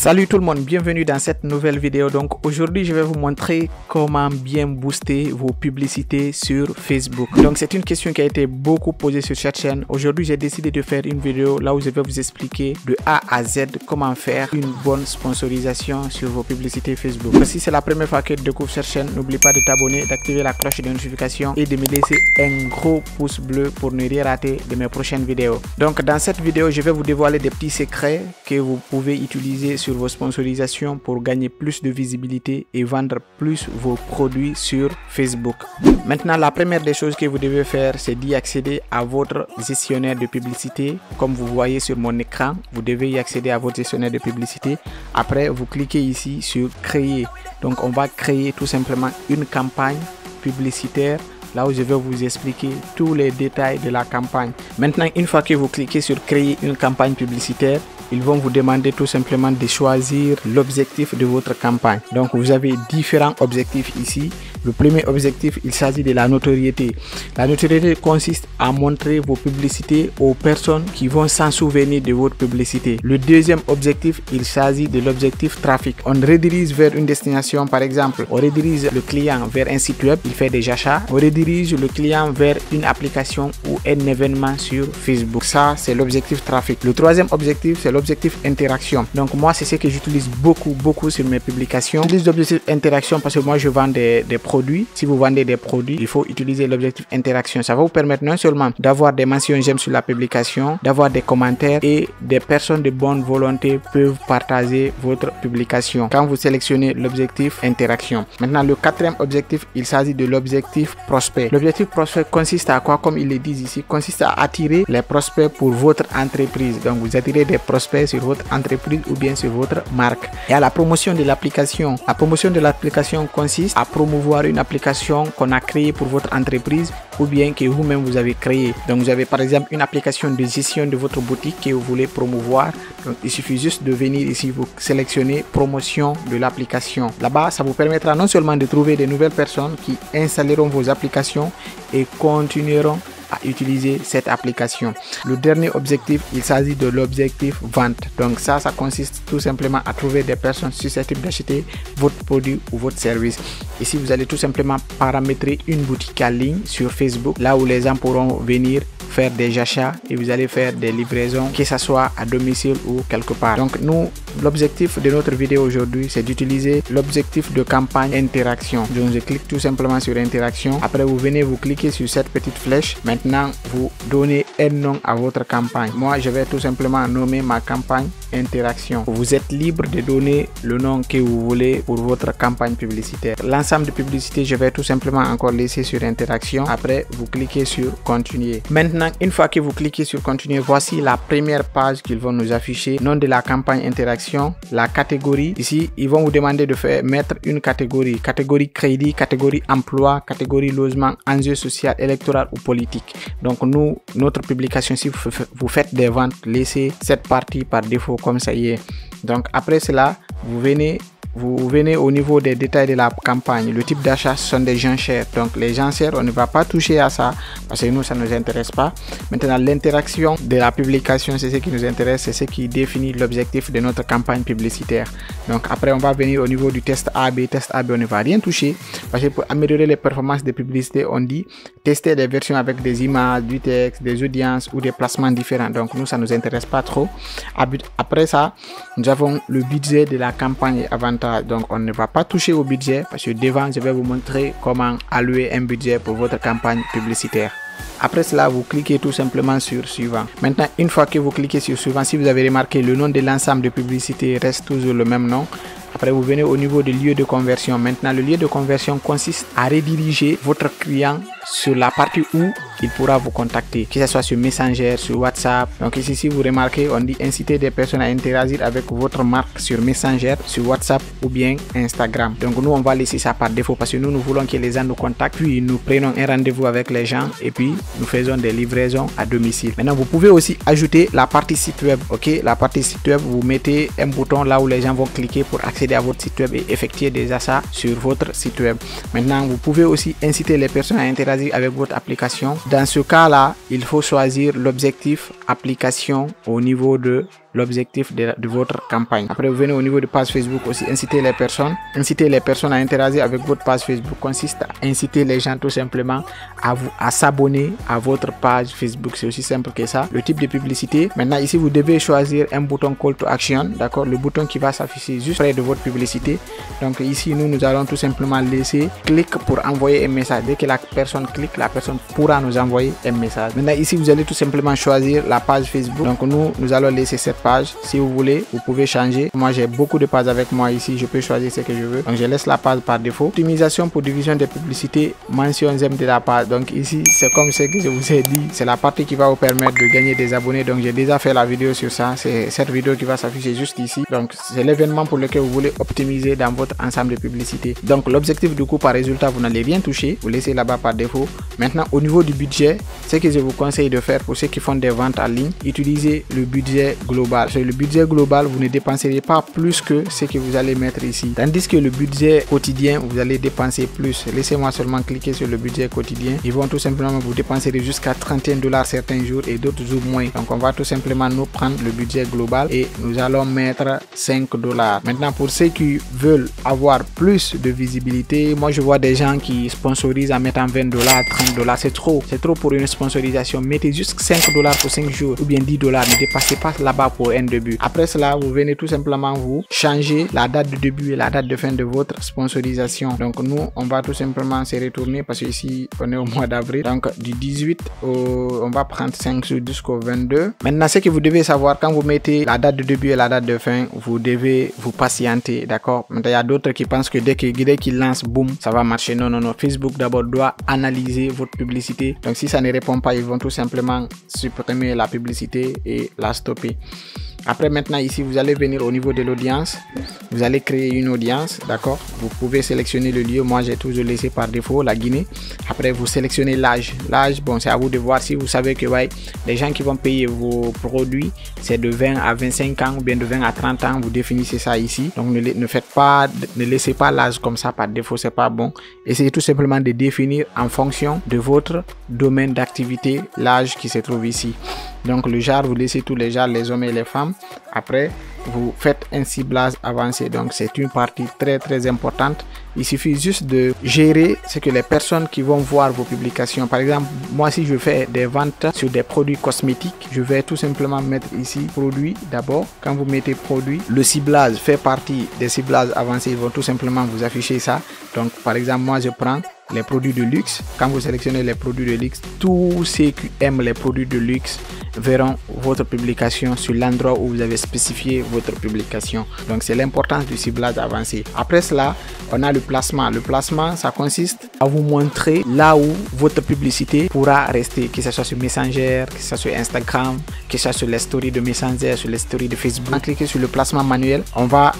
Salut tout le monde, bienvenue dans cette nouvelle vidéo. Donc aujourd'hui je vais vous montrer comment bien booster vos publicités sur Facebook. Donc c'est une question qui a été beaucoup posée sur cette chaîne. Aujourd'hui j'ai décidé de faire une vidéo là où je vais vous expliquer de A à Z comment faire une bonne sponsorisation sur vos publicités Facebook. Donc, si c'est la première fois que tu découvres cette chaîne, n'oublie pas de t'abonner, d'activer la cloche de notification et de me laisser un gros pouce bleu pour ne rien rater de mes prochaines vidéos. Donc dans cette vidéo je vais vous dévoiler des petits secrets que vous pouvez utiliser sur vos sponsorisations pour gagner plus de visibilité et vendre plus vos produits sur Facebook. Maintenant, la première des choses que vous devez faire, c'est d'y accéder à votre gestionnaire de publicité. Comme vous voyez sur mon écran, vous devez y accéder à votre gestionnaire de publicité. Après, vous cliquez ici sur créer. Donc on va créer tout simplement une campagne publicitaire, là où je vais vous expliquer tous les détails de la campagne. Maintenant, une fois que vous cliquez sur créer une campagne publicitaire, ils vont vous demander tout simplement de choisir l'objectif de votre campagne. Donc vous avez différents objectifs ici. Le premier objectif, il s'agit de la notoriété. La notoriété consiste à montrer vos publicités aux personnes qui vont s'en souvenir de votre publicité. Le deuxième objectif, il s'agit de l'objectif trafic. On redirige vers une destination, par exemple. On redirige le client vers un site web, il fait des achats. On redirige le client vers une application ou un événement sur Facebook. Ça, c'est l'objectif trafic. Le troisième objectif, c'est l'objectif interaction. Donc moi, c'est ce que j'utilise beaucoup sur mes publications. J'utilise l'objectif interaction parce que moi je vends des produits. Si vous vendez des produits, il faut utiliser l'objectif interaction. Ça va vous permettre non seulement d'avoir des mentions j'aime sur la publication, d'avoir des commentaires, et des personnes de bonne volonté peuvent partager votre publication quand vous sélectionnez l'objectif interaction. Maintenant, le quatrième objectif, il s'agit de l'objectif prospect. L'objectif prospect consiste à quoi? Comme ils le disent ici, consiste à attirer les prospects pour votre entreprise. Donc vous attirez des prospects sur votre entreprise ou bien sur votre marque. Et à la promotion de l'application. La promotion de l'application consiste à promouvoir une application qu'on a créée pour votre entreprise ou bien que vous-même vous avez créée. Donc vous avez par exemple une application de gestion de votre boutique que vous voulez promouvoir. Donc il suffit juste de venir ici, vous sélectionnez promotion de l'application. Là-bas, ça vous permettra non seulement de trouver de nouvelles personnes qui installeront vos applications et continueront à utiliser cette application. Le dernier objectif, il s'agit de l'objectif vente. Donc ça consiste tout simplement à trouver des personnes susceptibles d'acheter votre produit ou votre service. Ici, vous allez tout simplement paramétrer une boutique en ligne sur Facebook, là où les gens pourront venir faire des achats et vous allez faire des livraisons, que ce soit à domicile ou quelque part. Donc nous, l'objectif de notre vidéo aujourd'hui, c'est d'utiliser l'objectif de campagne interaction. Donc je clique tout simplement sur interaction. Après, vous venez, vous cliquez sur cette petite flèche. Maintenant, vous donnez un nom à votre campagne. Moi, je vais tout simplement nommer ma campagne interaction. Vous êtes libre de donner le nom que vous voulez pour votre campagne publicitaire. L'ensemble de publicités, je vais tout simplement encore laisser sur interaction. Après, vous cliquez sur continuer. Maintenant, une fois que vous cliquez sur continuer, voici la première page qu'ils vont nous afficher. Nom de la campagne interaction, la catégorie. Ici, ils vont vous demander de mettre une catégorie. Catégorie crédit, catégorie emploi, catégorie logement, enjeu social, électoral ou politique. Donc nous, notre publication, si vous faites des ventes, laissez cette partie par défaut comme ça y est. Donc après cela, vous venez au niveau des détails de la campagne. Le type d'achat, ce sont des enchères. Donc les enchères, on ne va pas toucher à ça parce que nous, ça ne nous intéresse pas. Maintenant, l'interaction de la publication, c'est ce qui nous intéresse, c'est ce qui définit l'objectif de notre campagne publicitaire. Donc après, on va venir au niveau du test A/B. Test A/B, on ne va rien toucher parce que pour améliorer les performances des publicités, on dit tester des versions avec des images, du texte, des audiences ou des placements différents. Donc nous, ça ne nous intéresse pas trop. Après ça, nous avons le budget de la campagne avant. Donc on ne va pas toucher au budget parce que devant, je vais vous montrer comment allouer un budget pour votre campagne publicitaire. Après cela, vous cliquez tout simplement sur suivant. Maintenant, une fois que vous cliquez sur suivant, si vous avez remarqué, le nom de l'ensemble de publicité reste toujours le même nom. Après, vous venez au niveau du lieu de conversion. Maintenant, le lieu de conversion consiste à rediriger votre client sur la partie où il pourra vous contacter, que ce soit sur Messenger, sur WhatsApp. Donc ici, si vous remarquez, on dit inciter des personnes à interagir avec votre marque sur Messenger, sur WhatsApp ou bien Instagram. Donc nous, on va laisser ça par défaut parce que nous, nous voulons que les gens nous contactent, puis nous prenons un rendez-vous avec les gens et puis nous faisons des livraisons à domicile. Maintenant, vous pouvez aussi ajouter la partie site web. Ok, la partie site web, vous mettez un bouton là où les gens vont cliquer pour accéder à votre site web et effectuer des achats sur votre site web. Maintenant, vous pouvez aussi inciter les personnes à interagir avec votre application. Dans ce cas là, il faut choisir l'objectif application au niveau de l'objectif de votre campagne. Après, vous venez au niveau de page Facebook aussi, inciter les personnes. Inciter les personnes à interagir avec votre page Facebook consiste à inciter les gens tout simplement à s'abonner à votre page Facebook. C'est aussi simple que ça. Le type de publicité. Maintenant, ici, vous devez choisir un bouton Call to Action, d'accord? Le bouton qui va s'afficher juste près de votre publicité. Donc ici, nous allons tout simplement laisser clic pour envoyer un message. Dès que la personne clique, la personne pourra nous envoyer un message. Maintenant, ici, vous allez tout simplement choisir la page Facebook. Donc nous allons laisser cette page. Si vous voulez, vous pouvez changer. Moi, j'ai beaucoup de pages avec moi ici. Je peux choisir ce que je veux. Donc, je laisse la page par défaut. Optimisation pour division des publicités, mention j'aime de la page. Donc ici, c'est comme ce que je vous ai dit. C'est la partie qui va vous permettre de gagner des abonnés. Donc, j'ai déjà fait la vidéo sur ça. C'est cette vidéo qui va s'afficher juste ici. Donc, c'est l'événement pour lequel vous voulez optimiser dans votre ensemble de publicités. Donc, l'objectif du coup, par résultat, vous n'allez rien toucher. Vous laissez là-bas par défaut. Maintenant, au niveau du budget, ce que je vous conseille de faire pour ceux qui font des ventes en ligne, utilisez le budget global. Sur le budget global, vous ne dépenserez pas plus que ce que vous allez mettre ici. Tandis que le budget quotidien, vous allez dépenser plus. Laissez-moi seulement cliquer sur le budget quotidien. Ils vont tout simplement vous dépenser jusqu'à 31 $ certains jours et d'autres jours moins. Donc, on va tout simplement nous prendre le budget global et nous allons mettre 5 $. Maintenant, pour ceux qui veulent avoir plus de visibilité, moi, je vois des gens qui sponsorisent en mettant 20 $, 30 $. C'est trop. C'est trop pour une sponsorisation. Mettez juste 5 $ pour 5 jours ou bien 10 $. Ne dépassez pas là-bas pour un début. Après cela, vous venez tout simplement vous changer la date de début et la date de fin de votre sponsorisation. Donc, nous, on va tout simplement se retourner parce que ici, on est au mois d'avril. Donc, du 18 au, on va prendre 5 jours jusqu'au 22. Maintenant, ce que vous devez savoir, quand vous mettez la date de début et la date de fin, vous devez vous patienter, d'accord? Maintenant, il y a d'autres qui pensent que dès qu'ils lancent, boum, ça va marcher. Non, non, non. Facebook d'abord doit analyser votre publicité. Donc, si ça ne répond pas, ils vont tout simplement supprimer la publicité et la stopper. Après, maintenant ici, vous allez venir au niveau de l'audience. Vous allez créer une audience, d'accord? Vous pouvez sélectionner le lieu. Moi, j'ai toujours laissé par défaut la Guinée. Après, vous sélectionnez l'âge. L'âge, bon, c'est à vous de voir. Si vous savez que ouais, les gens qui vont payer vos produits, c'est de 20 à 25 ans ou bien de 20 à 30 ans, vous définissez ça ici. Donc, ne laissez pas l'âge comme ça par défaut, c'est pas bon. Essayez tout simplement de définir en fonction de votre domaine d'activité l'âge qui se trouve ici. Donc, le genre, vous laissez tous les genres, les hommes et les femmes. Après, vous faites un ciblage avancé. Donc, c'est une partie très, très importante. Il suffit juste de gérer ce que les personnes qui vont voir vos publications. Par exemple, moi, si je fais des ventes sur des produits cosmétiques, je vais tout simplement mettre ici produits d'abord. Quand vous mettez produits, le ciblage fait partie des ciblages avancés. Ils vont tout simplement vous afficher ça. Donc, par exemple, moi, je prends les produits de luxe. Quand vous sélectionnez les produits de luxe, tous ceux qui aiment les produits de luxe verront votre publication sur l'endroit où vous avez spécifié votre publication. Donc, c'est l'importance du ciblage avancé. Après cela, on a le placement. Le placement, ça consiste à vous montrer là où votre publicité pourra rester, que ce soit sur Messenger, que ce soit sur Instagram, que ce soit sur les stories de Messenger, sur les stories de Facebook. En cliquant sur le placement manuel, on va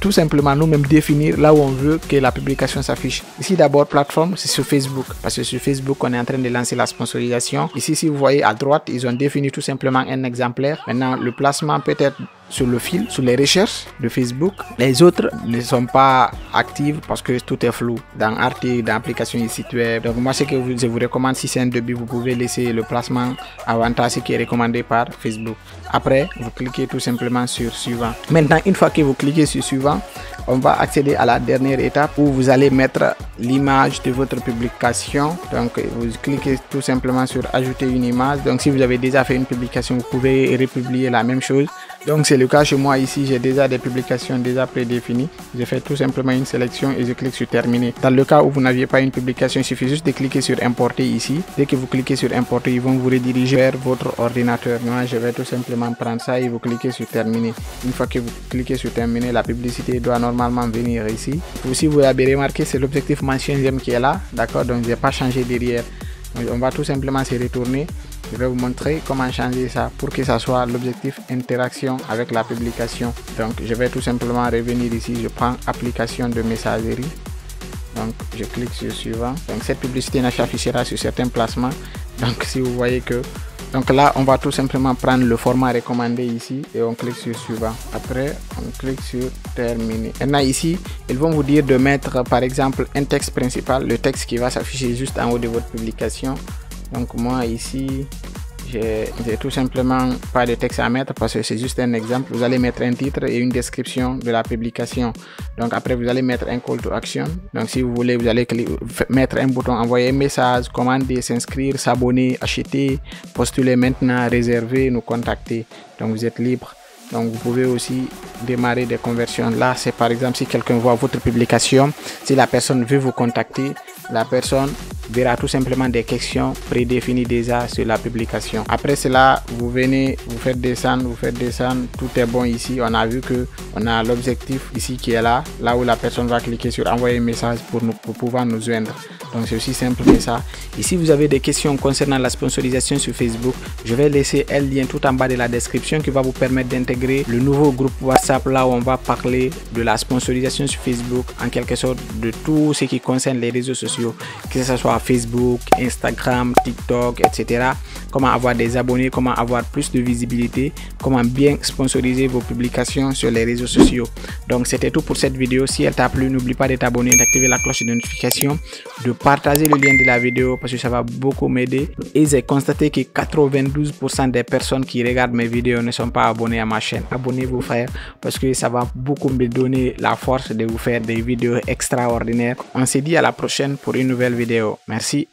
tout simplement nous-mêmes définir là où on veut que la publication s'affiche. Ici, d'abord, plateforme, c'est sur Facebook, parce que sur Facebook, on est en train de lancer la sponsorisation. Ici, si vous voyez à droite, ils ont défini tout simplement un exemplaire. Maintenant, le placement peut être sur le fil, sur les recherches de Facebook. Les autres ne sont pas actives parce que tout est flou dans articles, dans applications et sites web. Donc moi, ce que je vous recommande, si c'est un début, vous pouvez laisser le placement avantage, ce qui est recommandé par Facebook. Après, vous cliquez tout simplement sur suivant. Maintenant, une fois que vous cliquez sur suivant, on va accéder à la dernière étape où vous allez mettre l'image de votre publication. Donc vous cliquez tout simplement sur ajouter une image. Donc si vous avez déjà fait une publication, vous pouvez republier la même chose. Donc c'est le cas chez moi ici, j'ai déjà des publications déjà prédéfinies. Je fais tout simplement une sélection et je clique sur terminer. Dans le cas où vous n'aviez pas une publication, il suffit juste de cliquer sur importer ici. Dès que vous cliquez sur importer, ils vont vous rediriger vers votre ordinateur. Moi, je vais tout simplement prendre ça et vous cliquez sur terminer. Une fois que vous cliquez sur terminer, la publicité doit normalement venir ici. Si vous avez remarqué, c'est l'objectif mention j'aime qui est là, d'accord? Donc je n'ai pas changé derrière. On va tout simplement se retourner. Je vais vous montrer comment changer ça pour que ça soit l'objectif interaction avec la publication. Donc je vais tout simplement revenir ici, je prends application de messagerie. Donc je clique sur suivant. Donc cette publicité s'affichera sur certains placements. Donc si vous voyez que... Donc là, on va tout simplement prendre le format recommandé ici et on clique sur suivant. Après, on clique sur terminer. Maintenant ici, ils vont vous dire de mettre par exemple un texte principal, le texte qui va s'afficher juste en haut de votre publication. Donc moi ici, j'ai tout simplement pas de texte à mettre parce que c'est juste un exemple. Vous allez mettre un titre et une description de la publication. Donc après vous allez mettre un call to action. Donc si vous voulez, vous allez mettre un bouton envoyer un message, commander, s'inscrire, s'abonner, acheter, postuler maintenant, réserver, nous contacter. Donc vous êtes libre. Donc vous pouvez aussi démarrer des conversions. Là c'est par exemple si quelqu'un voit votre publication, si la personne veut vous contacter, la personne verra tout simplement des questions prédéfinies déjà sur la publication. Après cela, vous venez, vous faites descendre, tout est bon ici. On a vu que on a l'objectif ici qui est là, là où la personne va cliquer sur envoyer un message pour pouvoir nous joindre. Donc c'est aussi simple que ça. Ici vous avez des questions concernant la sponsorisation sur Facebook. Je vais laisser un lien tout en bas de la description qui va vous permettre d'intégrer le nouveau groupe WhatsApp là où on va parler de la sponsorisation sur Facebook, en quelque sorte de tout ce qui concerne les réseaux sociaux, que ce soit Facebook, Instagram, TikTok, etc. Comment avoir des abonnés, comment avoir plus de visibilité, comment bien sponsoriser vos publications sur les réseaux sociaux. Donc c'était tout pour cette vidéo. Si elle t'a plu, n'oublie pas de t'abonner, d'activer la cloche de notification, de partager le lien de la vidéo parce que ça va beaucoup m'aider. Et j'ai constaté que 92% des personnes qui regardent mes vidéos ne sont pas abonnées à ma chaîne. Abonnez-vous frère, parce que ça va beaucoup me donner la force de vous faire des vidéos extraordinaires. On se dit à la prochaine pour une nouvelle vidéo. Merci.